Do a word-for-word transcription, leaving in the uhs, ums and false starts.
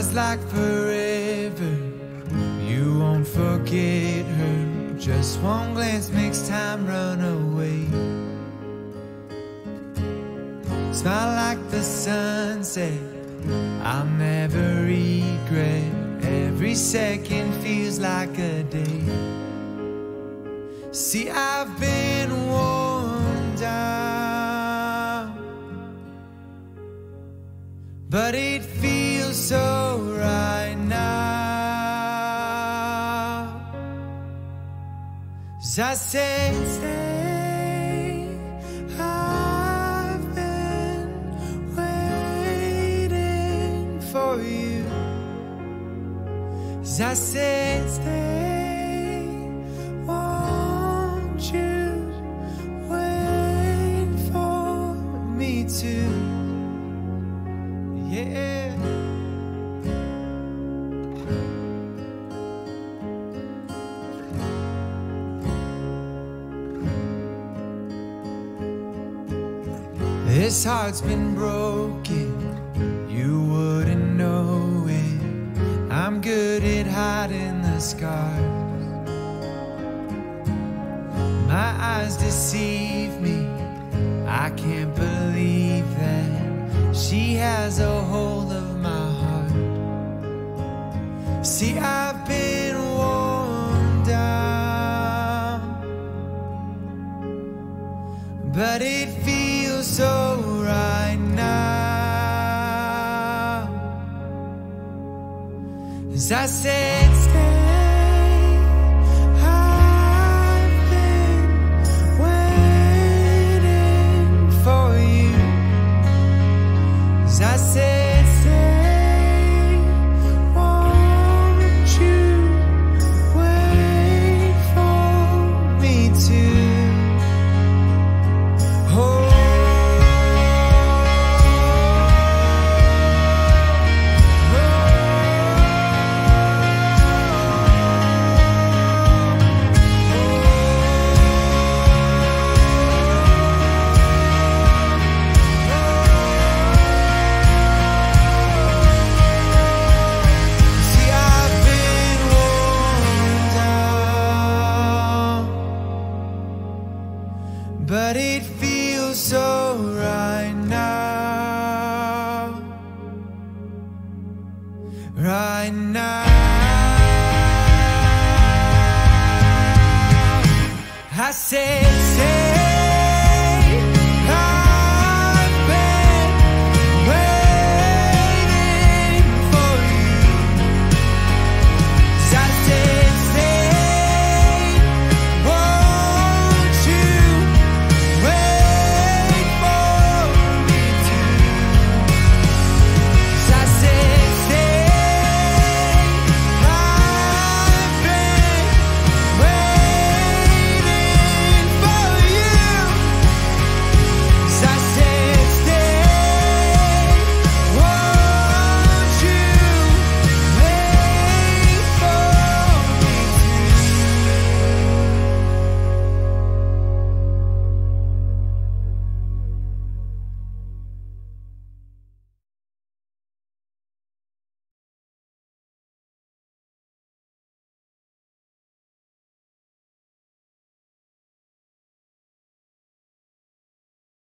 lies like forever. You won't forget her. Just one glance makes time run away. Smile like the sunset. I'll never regret. Every second feels like a day. See, I've been worn down, but it feels so right now. As I said, stay. I said, stay, won't you wait for me to, yeah. This heart's been broken, you wouldn't know it. I'm good at hiding the scars. My eyes deceive me. I can't believe that she has a hold of my heart. See, I've been worn down, but it feels so right now. As I said, stay, I've been waiting for you. As I said, stay, won't you wait for me to, oh. But it feels so right now, right now. I said, say.